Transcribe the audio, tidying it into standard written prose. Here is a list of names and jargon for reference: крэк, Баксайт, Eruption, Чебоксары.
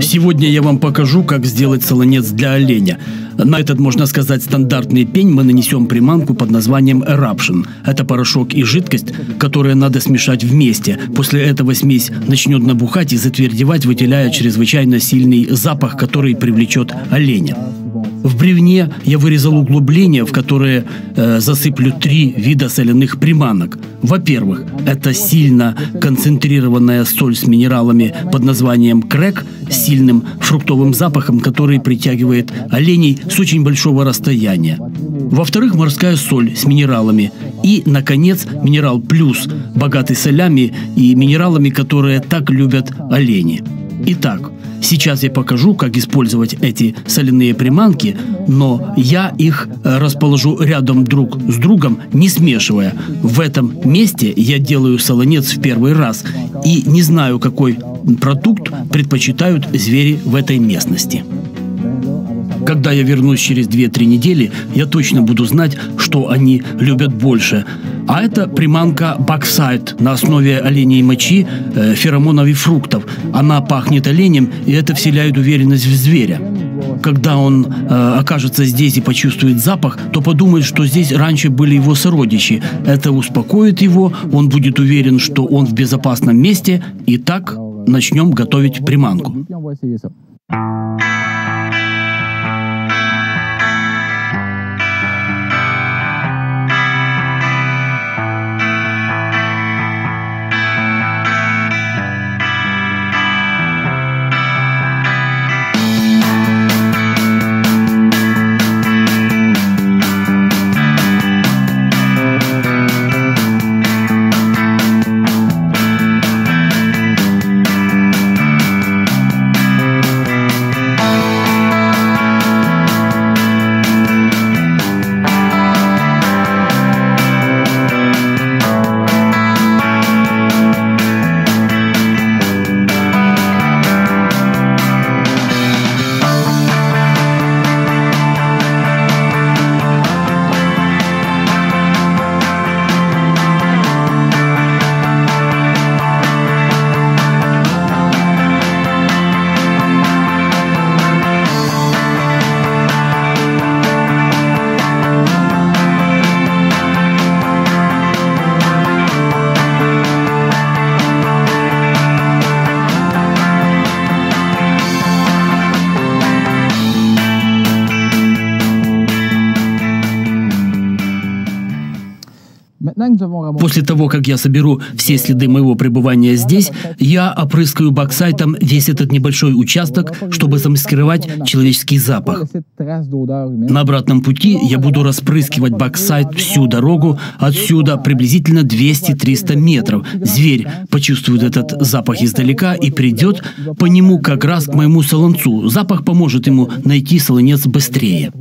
Сегодня я вам покажу, как сделать солонец для оленя. На этот, можно сказать, стандартный пень мы нанесем приманку под названием Eruption. Это порошок и жидкость, которые надо смешать вместе. После этого смесь начнет набухать и затвердевать, выделяя чрезвычайно сильный запах, который привлечет оленя. В бревне я вырезал углубление, в которое засыплю 3 вида соляных приманок. Во-первых, это сильно концентрированная соль с минералами под названием крэк, с сильным фруктовым запахом, который притягивает оленей с очень большого расстояния. Во-вторых, морская соль с минералами. И, наконец, минерал плюс, богатый солями и минералами, которые так любят олени. Итак, сейчас я покажу, как использовать эти соляные приманки, но я их расположу рядом друг с другом, не смешивая. В этом месте я делаю солонец в первый раз и не знаю, какой продукт предпочитают звери в этой местности. Когда я вернусь через 2-3 недели, я точно буду знать, что они любят больше. А это приманка Баксайт на основе оленей мочи, феромонов и фруктов. Она пахнет оленем, и это вселяет уверенность в зверя. Когда он окажется здесь и почувствует запах, то подумает, что здесь раньше были его сородичи. Это успокоит его, он будет уверен, что он в безопасном месте. Итак, начнем готовить приманку. После того, как я соберу все следы моего пребывания здесь, я опрыскаю баксайтом весь этот небольшой участок, чтобы замаскировать человеческий запах. На обратном пути я буду распрыскивать баксайт всю дорогу, отсюда приблизительно 200-300 метров. Зверь почувствует этот запах издалека и придет по нему как раз к моему солонцу. Запах поможет ему найти солонец быстрее.